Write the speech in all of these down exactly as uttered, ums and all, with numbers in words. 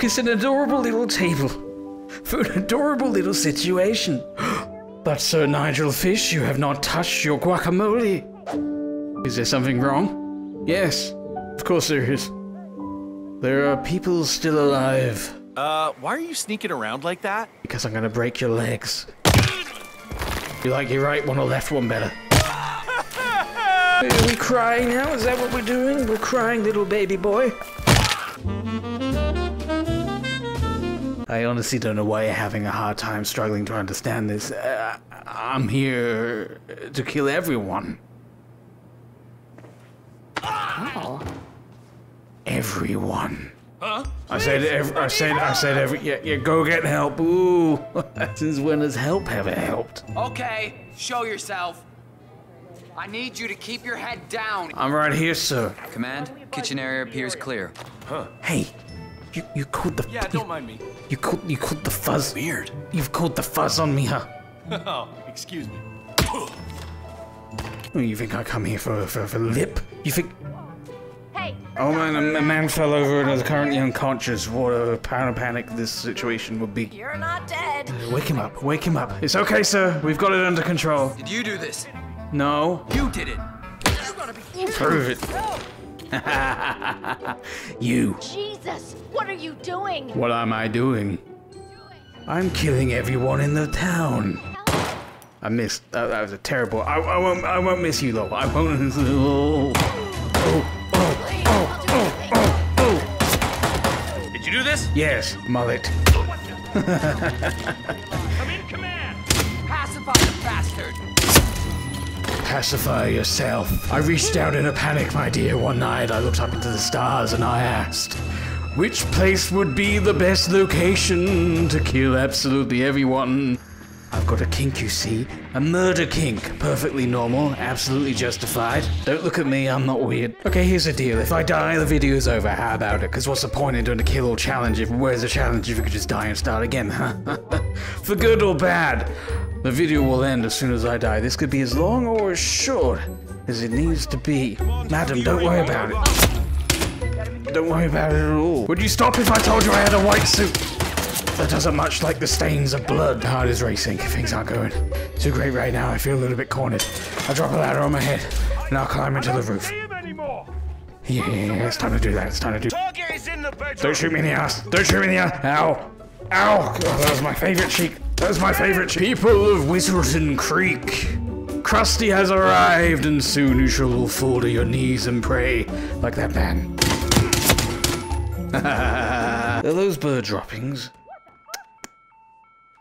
Look, it's an adorable little table for an adorable little situation. But Sir Nigel Fish, you have not touched your guacamole. Is there something wrong? Yes, of course there is. There are people still alive. Uh, why are you sneaking around like that? Because I'm gonna break your legs. You like your right one or left one better? Are we crying now? Is that what we're doing? We're crying, little baby boy. I honestly don't know why you're having a hard time struggling to understand this. Uh, I'm here to kill everyone. How? Everyone. Huh? I said, ev I said, I said, every. Yeah, yeah, go get help. Ooh. Since when has help ever helped? Okay, show yourself. I need you to keep your head down. I'm right here, sir. Command, kitchen area appears clear. Huh? Hey. You you called the yeah. Don't you, mind me. You called you called the fuzz. Weird. You've called the fuzz on me, huh? Oh, excuse me. Oh, you think I come here for for, for lip? You think? Hey. Oh man, a, a man fell over and is currently unconscious. What a panic this situation would be. You're not dead. Uh, wake him up. Wake him up. It's okay, sir. We've got it under control. Did you do this? No. You did it. You're gonna be. Prove it. No. You. Jesus, what are you doing? What am I doing? I'm killing everyone in the town. Help. I missed. That, that was a terrible. I, I won't. I won't miss you, though. I won't. Oh, oh, oh, oh, oh, oh, oh. Did you do this? Yes, mullet. I'm in command. Pacify the bastard. Pacify yourself. I reached out in a panic, my dear. One night I looked up into the stars and I asked, which place would be the best location to kill absolutely everyone? I've got a kink, you see. A murder kink. Perfectly normal, absolutely justified. Don't look at me, I'm not weird. Okay, here's the deal. If I die, the video's over. How about it? Because what's the point in doing a kill or challenge if where's the challenge if we could just die and start again, huh? For good or bad. The video will end as soon as I die. This could be as long or as short as it needs to be. Madam, don't worry about it. Don't worry about it at all. Would you stop if I told you I had a white suit? That doesn't much like the stains of blood. Heart is racing. Things aren't going too great right now. I feel a little bit cornered. I'll drop a ladder on my head and I'll climb into the roof. Yeah, it's time to do that. It's time to do that. Don't shoot me in the ass. Don't shoot me in the ass. Ow. Ow! Oh, that was my favorite cheek. That was my favorite cheek. People of Whittleton Creek, Krusty has arrived, and soon you shall fall to your knees and pray like that man. Are those bird droppings?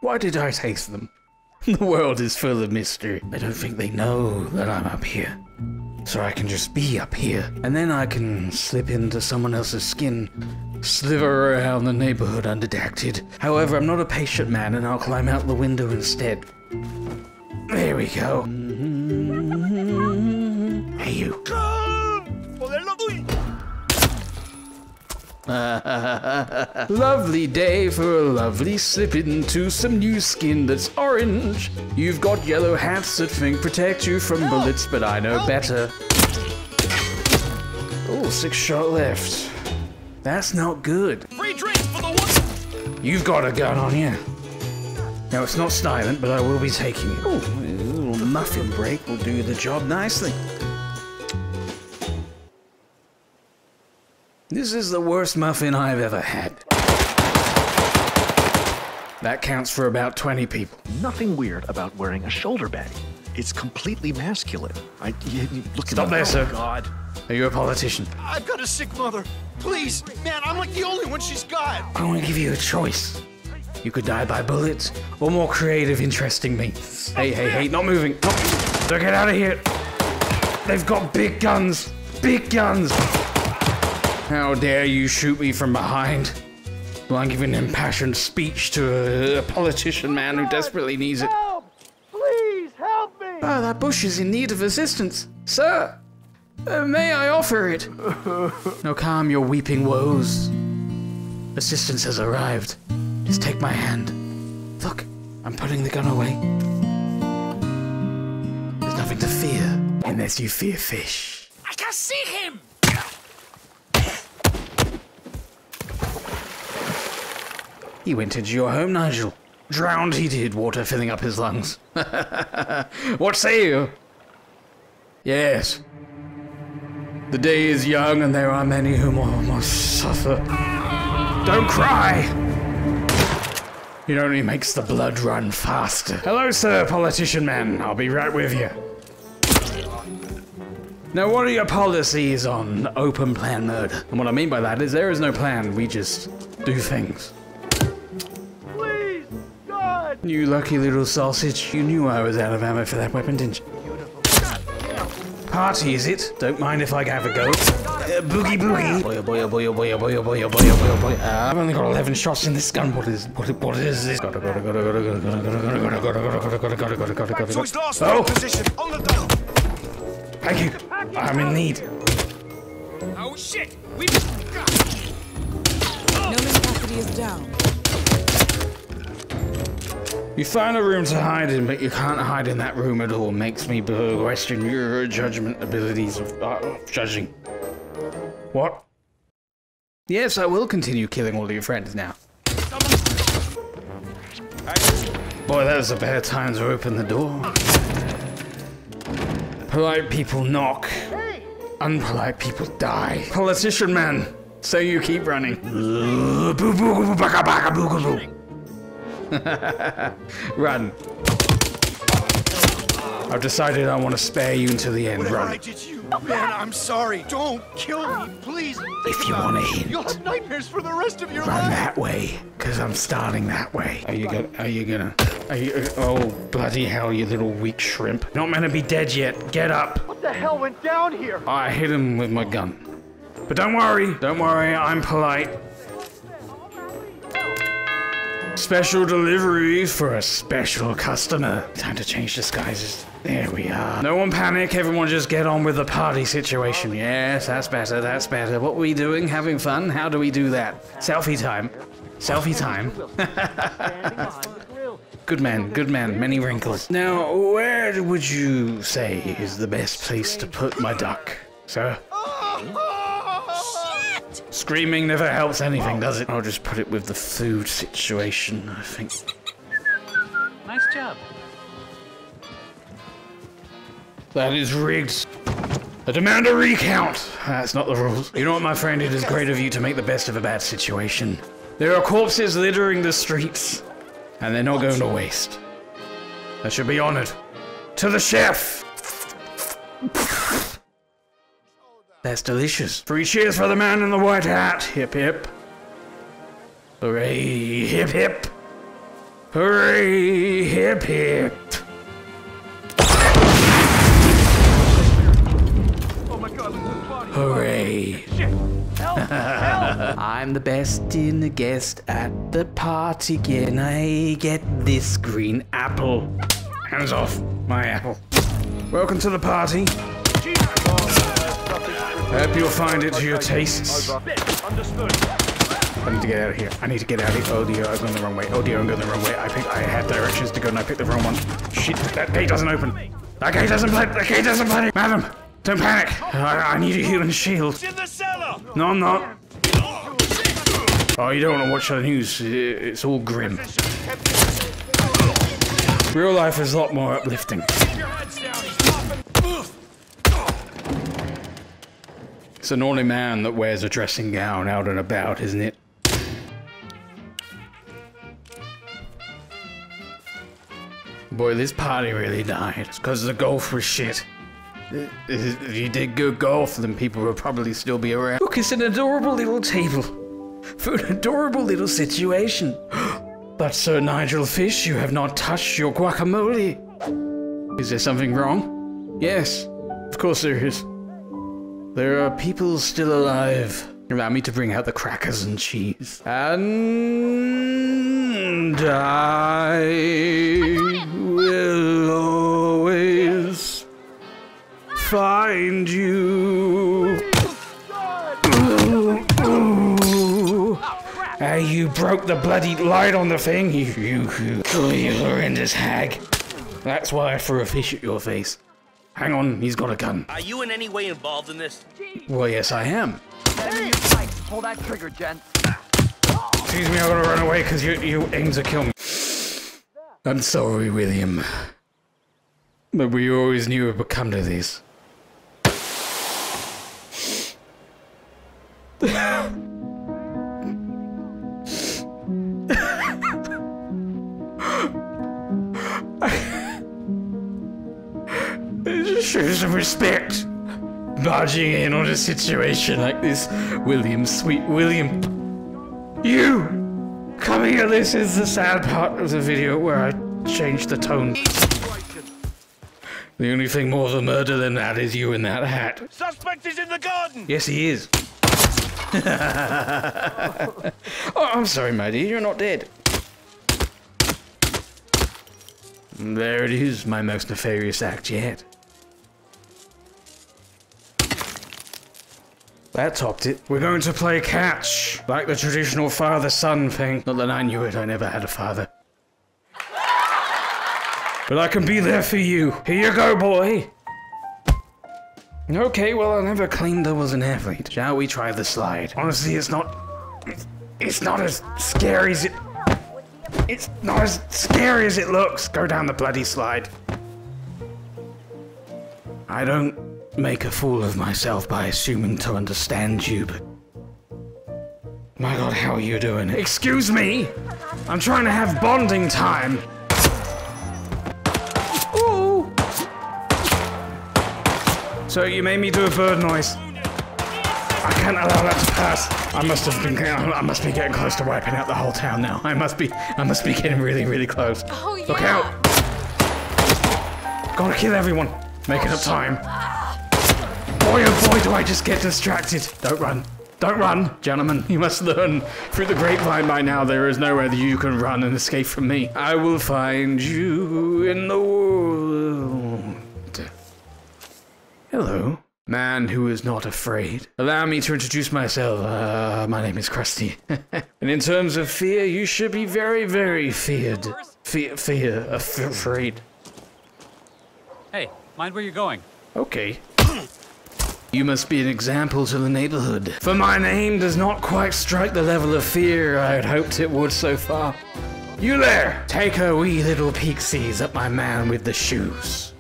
Why did I taste them? The world is full of mystery. I don't think they know that I'm up here. So I can just be up here, and then I can slip into someone else's skin, sliver around the neighborhood undetected. However, I'm not a patient man, and I'll climb out the window instead. There we go. Hey, you. Lovely day for a lovely slip into some new skin that's orange. You've got yellow hats that think protect you from Help! bullets, but I know Help! better. Oh, six shot left. That's not good. Free drinks for the one. You've got a gun on you. Now it's not silent, but I will be taking it. Oh, a little muffin break will do the job nicely. This is the worst muffin I've ever had. That counts for about twenty people. Nothing weird about wearing a shoulder bag. It's completely masculine. I you, you look Stop there, sir. Oh, God. Are you a politician? I've got a sick mother. Please, man, I'm like the only one she's got. I want to give you a choice. You could die by bullets or more creative, interesting means. Hey, hey, hey, not moving. Oh, don't get out of here. They've got big guns. Big guns. How dare you shoot me from behind? Well, I'm giving an impassioned speech to a, a politician man who desperately needs it. Help! Please help me! Ah, that bush is in need of assistance. Sir, uh, may I offer it? Now calm your weeping woes. Assistance has arrived. Just take my hand. Look, I'm putting the gun away. There's nothing to fear, unless you fear fish. I can see him! He went into your home, Nigel. Drowned he did, water filling up his lungs. What say you? Yes. The day is young, and there are many who must suffer. Don't cry! It only makes the blood run faster. Hello, sir, politician man. I'll be right with you. Now, what are your policies on open plan murder? And what I mean by that is there is no plan. We just do things. Please, God! You lucky little sausage. You knew I was out of ammo for that weapon, didn't you? Party, is it? Don't mind if I have a go. Uh, boogie boogie. Boy, oh boy, oh boy, oh boy, oh boy, oh boy, oh boy, oh boy, oh boy. Uh, I've only got eleven shots in this gun. What is, what, what is this? Gotta, gotta, gotta, gotta, gotta, gotta, gotta, gotta, gotta, gotta, gotta, gotta, gotta. So it's last position on the dot. Thank you. I'm in need. Oh shit! We got. Nolan Cassidy is down. You find a room to hide in, but you can't hide in that room at all. Makes me question your judgment abilities of uh, judging. What? Yes, I will continue killing all of your friends now. Boy, that was a bad time to open the door. Polite people knock. Unpolite people die. Politician man, so you keep running. Run. I've decided I want to spare you until the end. Whatever. Run. I did you. Man, I'm sorry. Don't kill me, please. If you want a hint, you'll have nightmares for the rest of your life. Run that way, because I'm starting that way. Are you gonna? Are you gonna? Are you? Oh, bloody hell, you little weak shrimp. Not meant to be dead yet. Get up. What the hell went down here? I hit him with my gun. But don't worry. Don't worry. I'm polite. Special delivery for a special customer. Time to change disguises. There we are. No one panic, everyone just get on with the party situation. Yes, that's better, that's better. What are we doing? Having fun? How do we do that? Selfie time. Selfie time. Good man, good man, many wrinkles. Now, where would you say is the best place to put my duck, sir? Screaming never helps anything, does it? I'll just put it with the food situation, I think. Nice job. That is rigged. I demand a recount. That's not the rules. You know what, my friend? It is great of you to make the best of a bad situation. There are corpses littering the streets, and they're not going to waste. That should be honored. To the chef! That's delicious. Three cheers for the man in the white hat. Hip hip. Hooray, hip hip. Hooray, hip hip. Oh my God, hooray. Shit. Help, help. I'm the best in the guest at the party. Can I get this green apple? Hands off my apple. Welcome to the party. I hope you'll find it to your tastes. I need to get out of here. I need to get out of here. Oh dear, I've gone the wrong way. Oh dear, I'm going the wrong way. I picked, I had directions to go and I picked the wrong one. Shit, that gate doesn't open. That gate doesn't play. That gate doesn't play. Madam, don't panic. I, I need a human shield. No, I'm not. Oh, you don't want to watch the news. It's all grim. Real life is a lot more uplifting. It's an only man that wears a dressing gown out and about, isn't it? Boy, this party really died. It's because the golf was shit. If you did good golf, then people would probably still be around. Look, it's an adorable little table for an adorable little situation. But Sir Nigel Fish, you have not touched your guacamole. Is there something wrong? Yes, of course there is. There are people still alive. Allow me to bring out the crackers and cheese. And I will always find you. Hey, you broke the bloody light on the thing. You, you, you, oh, you horrendous hag. That's why I threw a fish at your face. Hang on, he's got a gun. Are you in any way involved in this? Well, yes, I am. Hey. Pull that trigger, Jen. Excuse me, I'm gonna run away. away because you, you aim to kill me. I'm sorry, William. But we always knew it would come to this. Show some respect. Barging in on a situation like this, William, sweet William. You! Coming at this is the sad part of the video where I change the tone. The only thing more of a murder than that is you in that hat. Suspect is in the garden! Yes, he is. Oh, I'm sorry, my dear, you're not dead. There it is, my most nefarious act yet. That topped it. We're going to play catch, like the traditional father-son thing. Not that I knew it, I never had a father. But I can be there for you. Here you go, boy. Okay, well, I never claimed I was an athlete. Shall we try the slide? Honestly, it's not... It's, it's not as scary as it... It's not as scary as it looks. Go down the bloody slide. I don't... make a fool of myself by assuming to understand you, but... My god, how are you doing? Excuse me! I'm trying to have bonding time! Ooh! So you made me do a bird noise. I can't allow that to pass. I must have been... I must be getting close to wiping out the whole town now. I must be... I must be getting really, really close. Oh, yeah. Look out! Gotta kill everyone! Make it up time. Boy, oh boy, do I just get distracted. Don't run. Don't run, gentlemen. You must learn. Through the grapevine by now, there is nowhere that you can run and escape from me. I will find you in the world. Hello. Man who is not afraid. Allow me to introduce myself. Uh, my name is Krusty. And in terms of fear, you should be very, very feared. Fear, fear, afraid. Hey, mind where you're going. Okay. You must be an example to the neighborhood. For my name does not quite strike the level of fear I had hoped it would so far. You there! Take a wee little peeksies at my man with the shoes.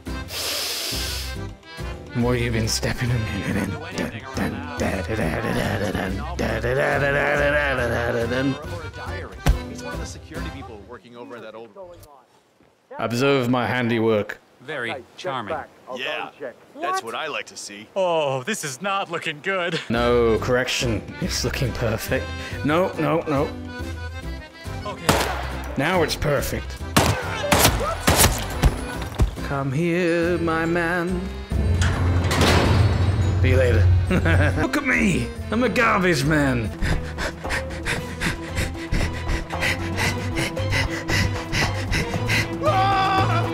What have you been stepping on? He's one of the security people working over at that old... Observe my handiwork. Very hey, charming. Yeah, that's what I like to see. Oh, this is not looking good. No, correction. It's looking perfect. No, no, no. Okay. Now it's perfect. Come here, my man. See you later. Look at me. I'm a garbage man.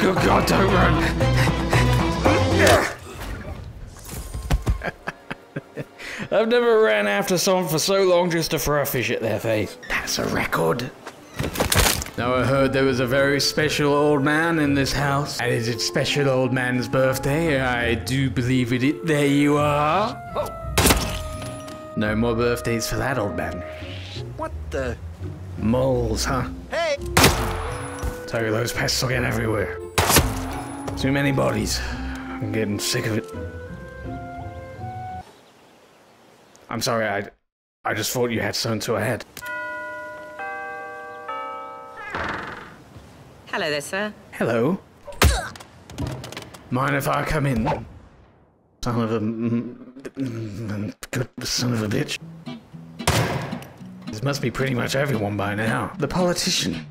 Good God, don't run! I've never ran after someone for so long just to throw a fish at their face. That's a record. Now I heard there was a very special old man in this house. And it's a special old man's birthday. I do believe it is. There you are. Oh. No more birthdays for that old man. What the? Moles, huh? Hey! Tell you, those pests will get everywhere. Too many bodies. I'm getting sick of it. I'm sorry, I... I just thought you had someone to a head. Hello there, sir. Hello. Mind if I come in? Son of a... son of a bitch. This must be pretty much everyone by now. The politician.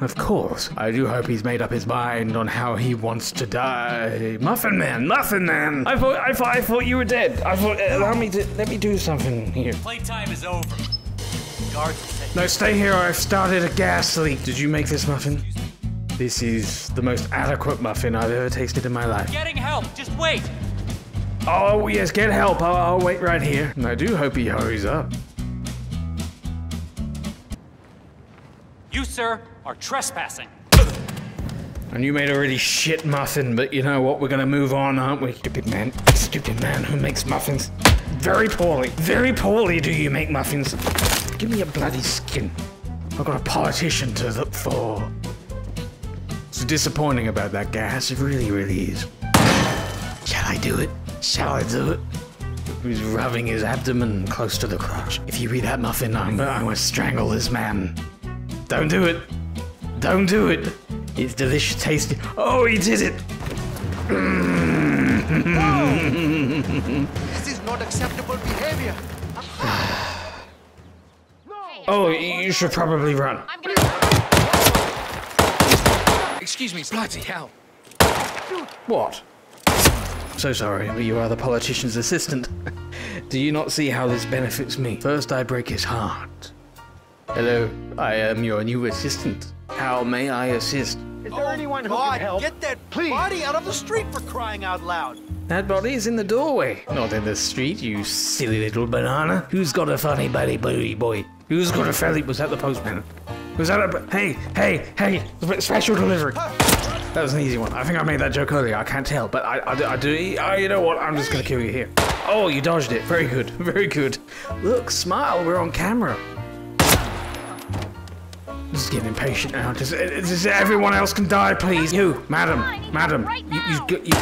Of course. I do hope he's made up his mind on how he wants to die. Muffin Man! Muffin Man! I thought, I thought, I thought you were dead. I thought, allow me to, let me do something here. Playtime is over. Guards. No, stay here or I've started a gas leak. Did you make this muffin? This is the most adequate muffin I've ever tasted in my life. Getting help, just wait. Oh yes, get help. I'll, I'll wait right here. And I do hope he hurries up. You, sir, are trespassing. And you made a really shit muffin, but you know what? We're gonna move on, aren't we? Stupid man. Stupid man who makes muffins. Very poorly. Very poorly do you make muffins. Give me a bloody skin. I've got a politician to look for. It's disappointing about that gas, it really, really is. Shall I do it? Shall I do it? He's rubbing his abdomen close to the crotch. If you eat that muffin, I'm, I'm gonna strangle this man. Don't do it. Don't do it. It's delicious, tasty. Oh, he did it. No. This is not acceptable behavior. Oh, you should probably run. Excuse me, bloody hell. What? So sorry, but you are the politician's assistant. Do you not see how this benefits me? First I break his heart. Hello, I am your new assistant. How may I assist? Is there oh anyone who God, can help? Get that Please. body out of the street for crying out loud! That body is in the doorway. Not in the street, you silly little banana. Who's got a funny buddy buddy boy? Who's got a felly? Was that the postman? Was that a... Hey, hey, hey! Special delivery! That was an easy one. I think I made that joke earlier. I can't tell, but I, I, I do. Oh, you know what? I'm just gonna kill you here. Oh, you dodged it. Very good. Very good. Look, smile. We're on camera. This is getting impatient now. Does, does everyone else can die, please? You, madam, madam. You, you, you.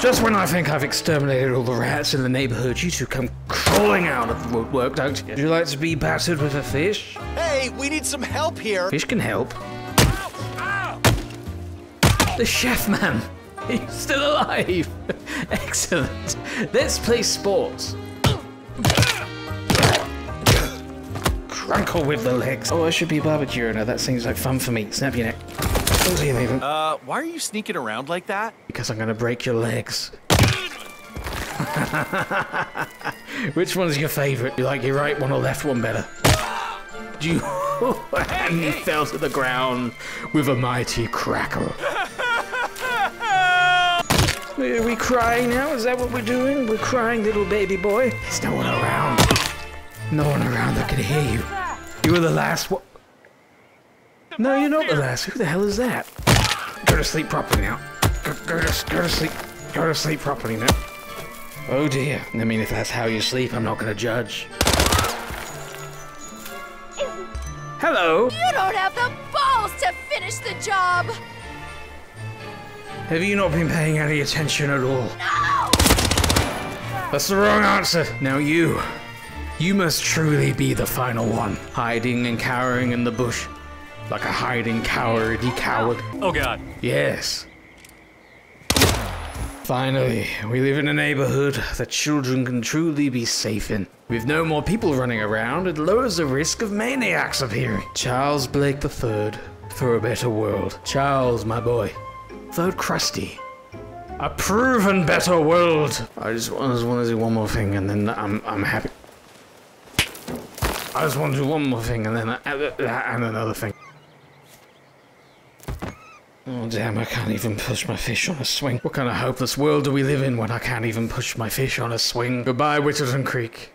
Just when I think I've exterminated all the rats in the neighborhood, you two come crawling out of the woodwork, don't you? Would you like to be battered with a fish? Hey, we need some help here. Fish can help. Ow, ow. The chef man, he's still alive. Excellent. Let's play sports. Crunkle with the legs. Oh, I should be a barbecuer now. That seems like fun for me. Snap your neck. Uh, why are you sneaking around like that? Because I'm gonna break your legs. Which one's your favorite? You like your right one or left one better? You and he fell to the ground with a mighty crackle. Are we crying now? Is that what we're doing? We're crying, little baby boy. There's no one around. No one around that can hear you. You were the last one. No, you're not the last. Who the hell is that? Go to sleep properly now. Go, go, to, go to sleep. Go to sleep properly now. Oh dear. I mean, if that's how you sleep, I'm not going to judge. Hello. You don't have the balls to finish the job. Have you not been paying any attention at all? No. That's the wrong answer. Now you. You must truly be the final one. Hiding and cowering in the bush. Like a hiding cowardy coward. Oh god. Yes. Finally, we live in a neighborhood that children can truly be safe in. With no more people running around, it lowers the risk of maniacs appearing. Charles Blake the third for a better world. Charles, my boy. Vote Krusty. A proven better world. I just, I just want to do one more thing and then I'm, I'm happy. I just want to do one more thing and then I, and another thing. Oh damn, I can't even push my fish on a swing. What kind of hopeless world do we live in when I can't even push my fish on a swing? Goodbye, Whittleton Creek.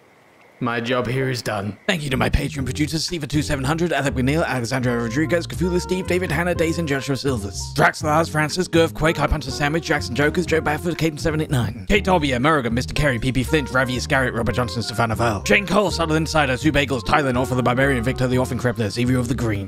My job here is done. Thank you to my Patreon producers, Steve two seven hundred, Alec McNeil, Alexandra Rodriguez, Cthulhu Steve, David Hannah, Days and Joshua Silvers, Drax Lars, Francis, Gerv Quake, High Punter Sandwich, Jackson Jokers, Joe Bafford, Caden seven eight nine, Kate Dolbier, Merrigan, Mister Carey, P P Flint, Ravi Iscariot, Robert Johnson, Stefano Val, Shane Cole, Sutherland Insider, Sue Bagels, Tyler North of the Barbarian, Victor the Orphan Crepler, Zero of the Green.